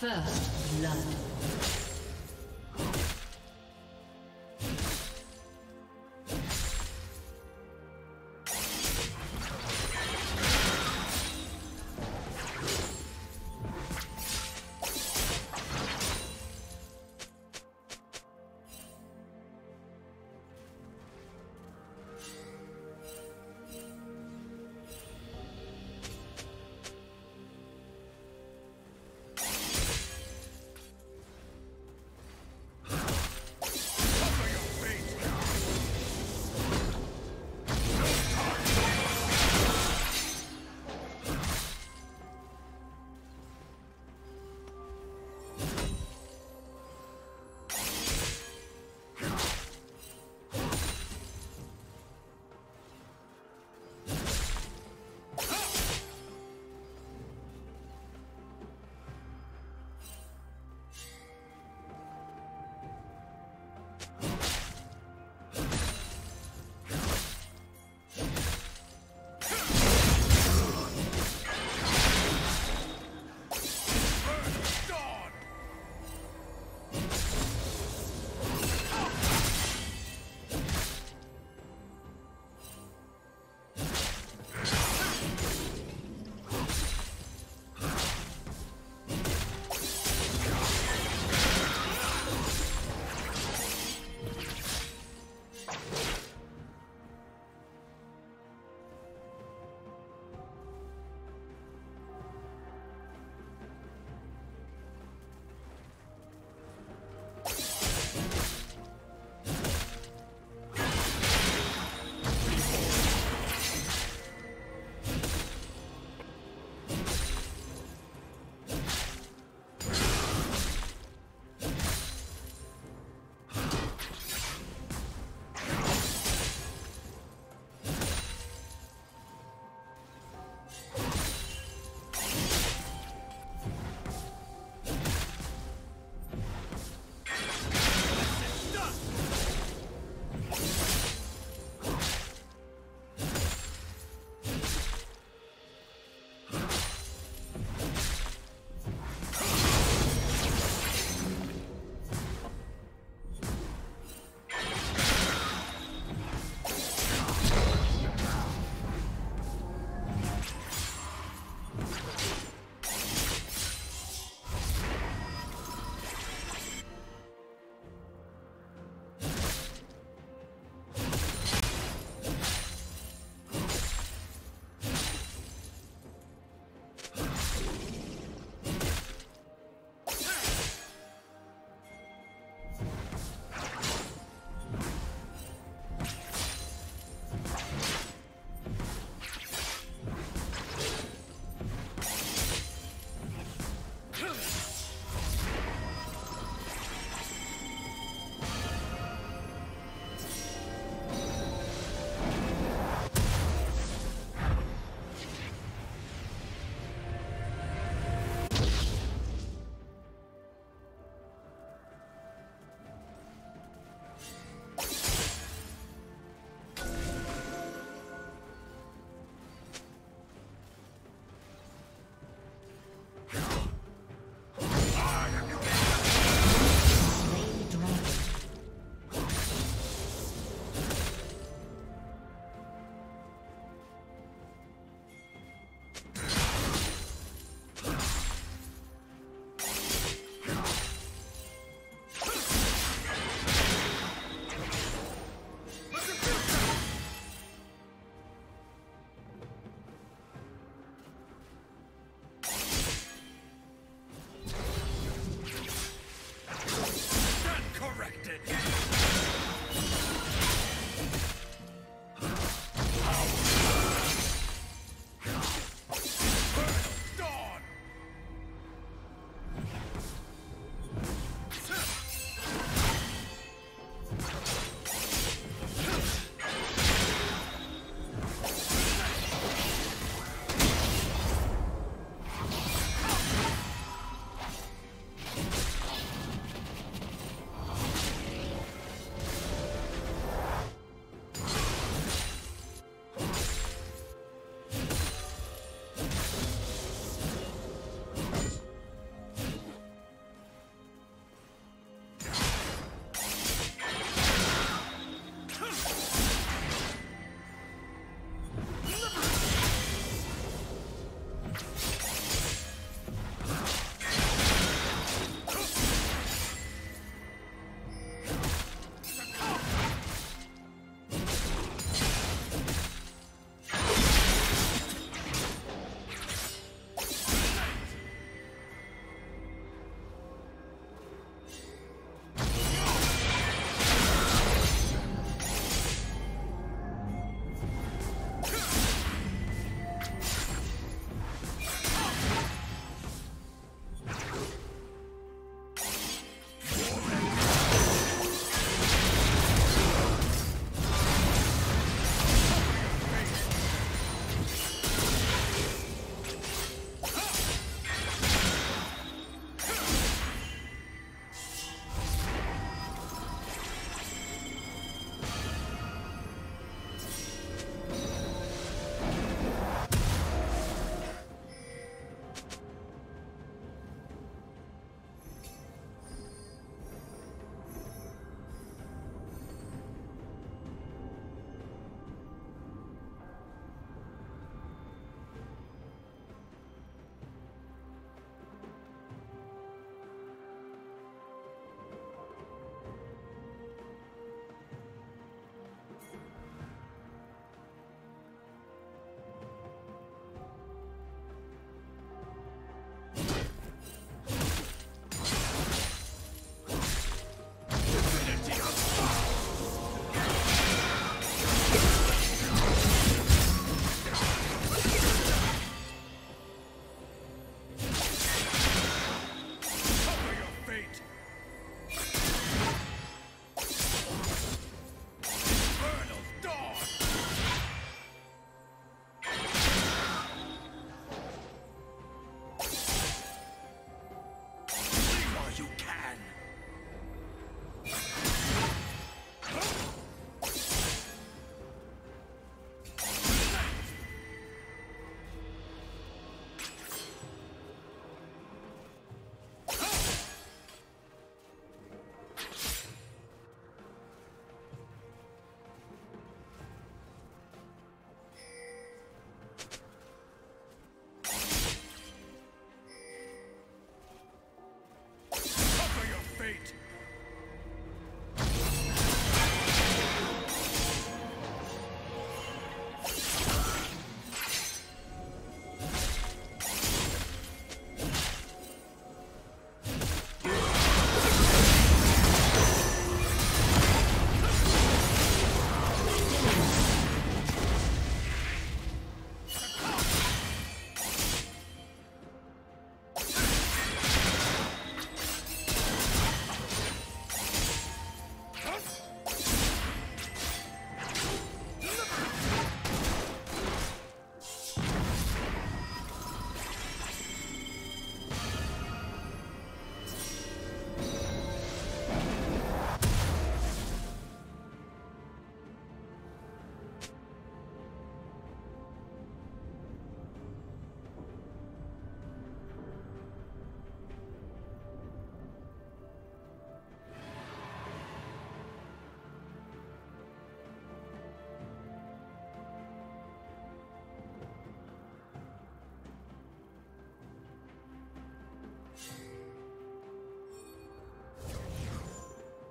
First blood.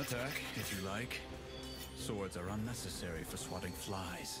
Attack, if you like. Swords are unnecessary for swatting flies.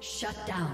Shut down.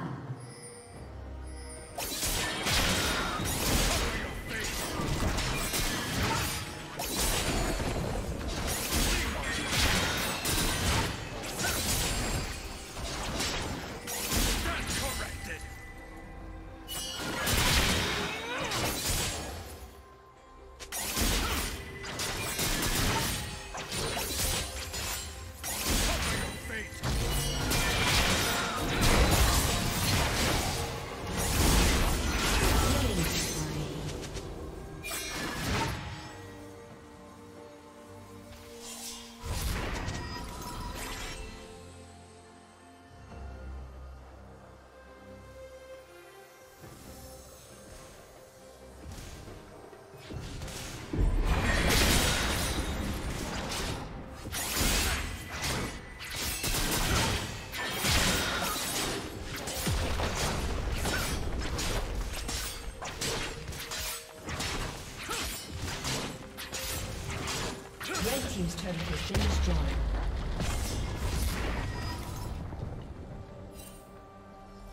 team's turret has been destroyed.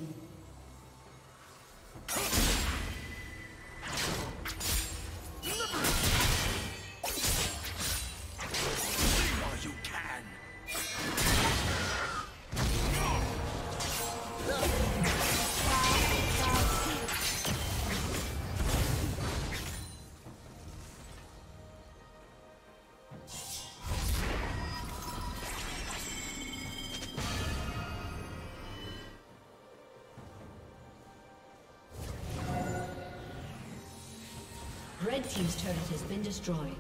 Red team's turret has been destroyed.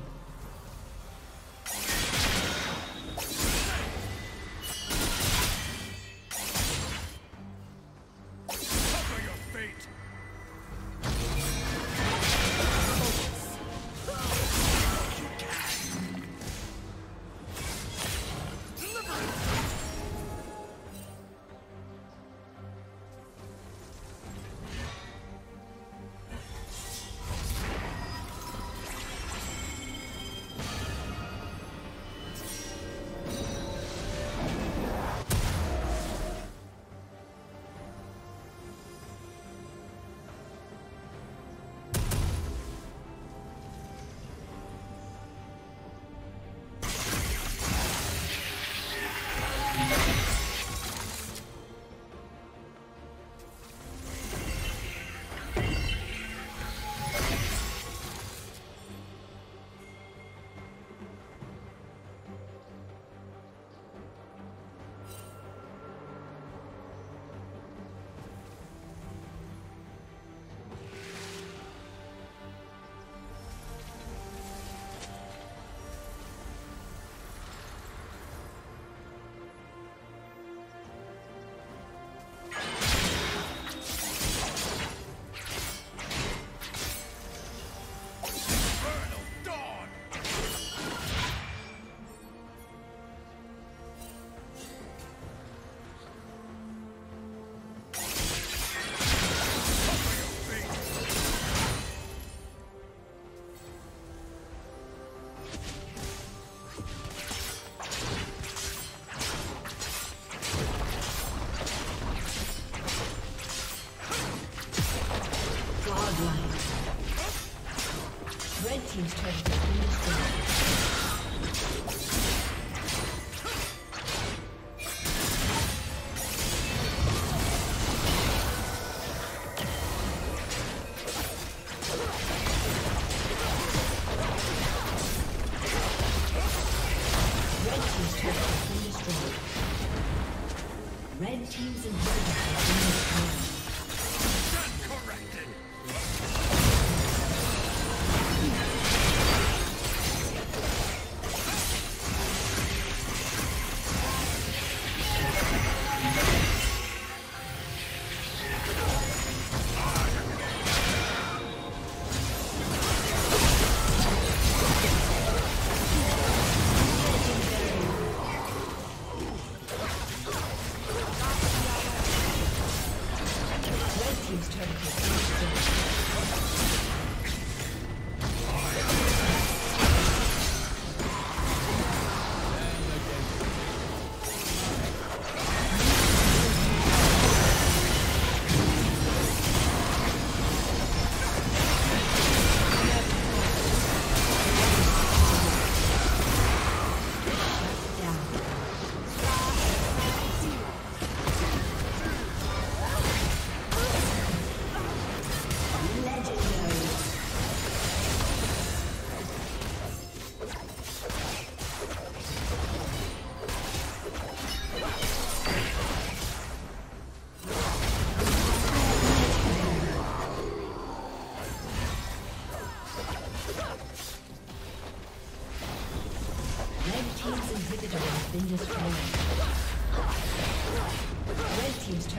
Team's turret has been destroyed. Red team's turret has been destroyed. Red team's inhibitor has been destroyed. Stand corrected! team's turret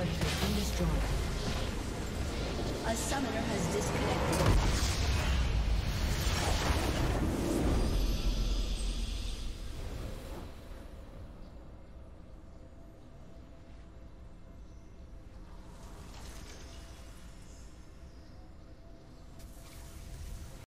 has been destroyed. A summoner has disconnected.